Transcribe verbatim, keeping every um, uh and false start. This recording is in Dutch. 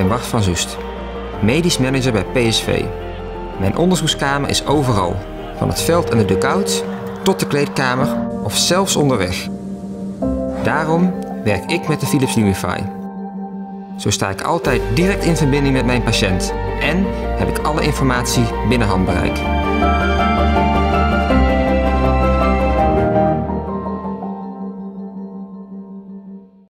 ben Bart van Zoest, medisch manager bij P S V. Mijn onderzoekskamer is overal, van het veld en de dugout tot de kleedkamer of zelfs onderweg. Daarom werk ik met de Philips Lumify. Zo sta ik altijd direct in verbinding met mijn patiënt en heb ik alle informatie binnen handbereik.